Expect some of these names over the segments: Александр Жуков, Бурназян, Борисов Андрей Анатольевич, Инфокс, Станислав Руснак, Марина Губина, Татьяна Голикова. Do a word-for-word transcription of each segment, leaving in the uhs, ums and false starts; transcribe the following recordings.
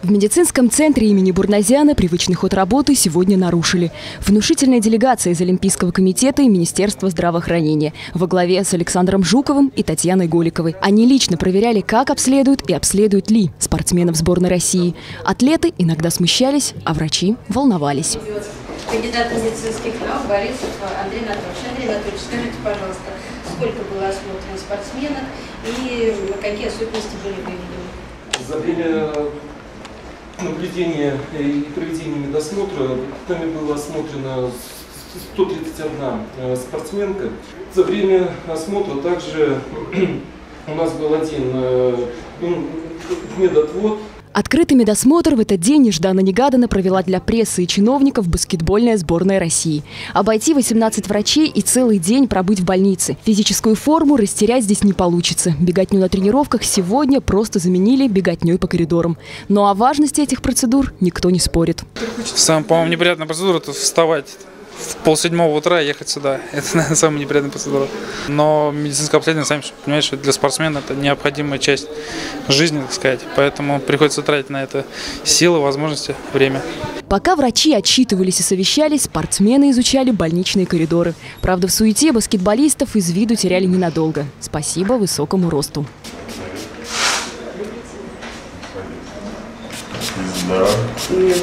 В медицинском центре имени Бурназяна привычный ход работы сегодня нарушили. Внушительная делегация из Олимпийского комитета и Министерства здравоохранения во главе с Александром Жуковым и Татьяной Голиковой. Они лично проверяли, как обследуют и обследуют ли спортсменов сборной России. Атлеты иногда смущались, а врачи волновались. Кандидат медицинских наук Борисов Андрей Анатольевич. Андрей Анатольевич, скажите, пожалуйста, сколько было осмотрено спортсменов и какие особенности были выявлены? За время наблюдения и проведения медосмотра нами было осмотрено сто тридцать одна спортсменка. За время осмотра также у нас был один медотвод. Открытый медосмотр в этот день нежданно-негаданно провела для прессы и чиновников баскетбольная сборная России. Обойти восемнадцать врачей и целый день пробыть в больнице. Физическую форму растерять здесь не получится. Беготню на тренировках сегодня просто заменили беготней по коридорам. Но о важности этих процедур никто не спорит. Самая, по-моему, неприятная процедура – это вставать в полседьмого утра и ехать сюда. Это, наверное, самая неприятная процедура. Но медицинское обследование, сами понимаете, для спортсмена это необходимая часть жизни, так сказать. Поэтому приходится тратить на это силы, возможности, время. Пока врачи отчитывались и совещались, спортсмены изучали больничные коридоры. Правда, в суете баскетболистов из виду теряли ненадолго. Спасибо высокому росту. Да. Нет.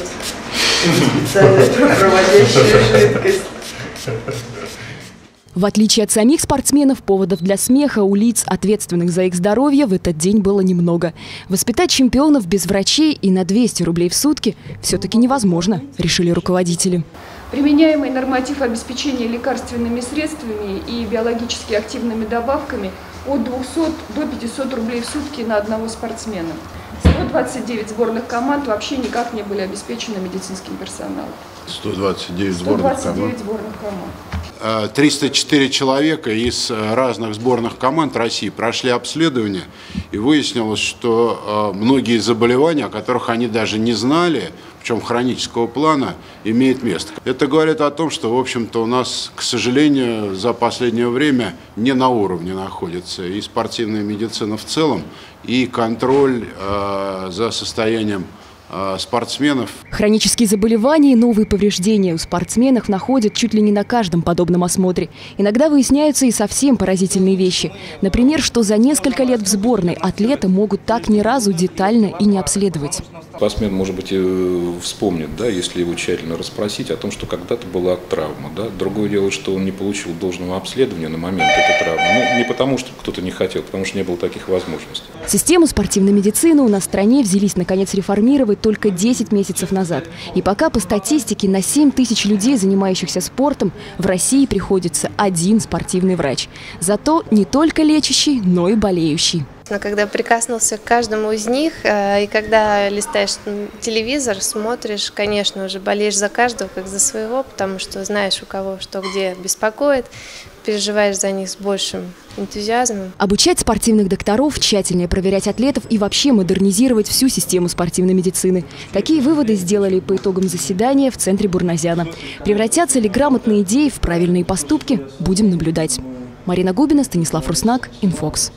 В отличие от самих спортсменов, поводов для смеха у лиц, ответственных за их здоровье, в этот день было немного. Воспитать чемпионов без врачей и на двести рублей в сутки все-таки невозможно, решили руководители. Применяемый норматив обеспечения лекарственными средствами и биологически активными добавками от двухсот до пятисот рублей в сутки на одного спортсмена. сто двадцать девять сборных команд вообще никак не были обеспечены медицинским персоналом. сто двадцать девять сборных команд. триста четыре человека из разных сборных команд России прошли обследование, и выяснилось, что многие заболевания, о которых они даже не знали, причем хронического плана, имеет место. Это говорит о том, что, в общем-то, у нас, к сожалению, за последнее время не на уровне находится и спортивная медицина в целом, и контроль э, за состоянием спортсменов. Хронические заболевания и новые повреждения у спортсменов находят чуть ли не на каждом подобном осмотре. Иногда выясняются и совсем поразительные вещи. Например, что за несколько лет в сборной атлета могут так ни разу детально и не обследовать. Спортсмен, может быть, и вспомнит, да, если его тщательно расспросить о том, что когда-то была травма. Да? Другое дело, что он не получил должного обследования на момент этой травмы. Ну, не потому, что кто-то не хотел, потому что не было таких возможностей. Систему спортивной медицины у нас в стране взялись, наконец, реформировать только десять месяцев назад. И пока по статистике на семь тысяч людей, занимающихся спортом, в России приходится один спортивный врач. Зато не только лечащий, но и болеющий. Когда прикоснулся к каждому из них, и когда листаешь телевизор, смотришь, конечно, уже болеешь за каждого, как за своего, потому что знаешь, у кого что где беспокоит, переживаешь за них с большим энтузиазмом. Обучать спортивных докторов, тщательнее проверять атлетов и вообще модернизировать всю систему спортивной медицины. Такие выводы сделали по итогам заседания в центре Бурназяна. Превратятся ли грамотные идеи в правильные поступки, будем наблюдать. Марина Губина, Станислав Руснак, Инфокс.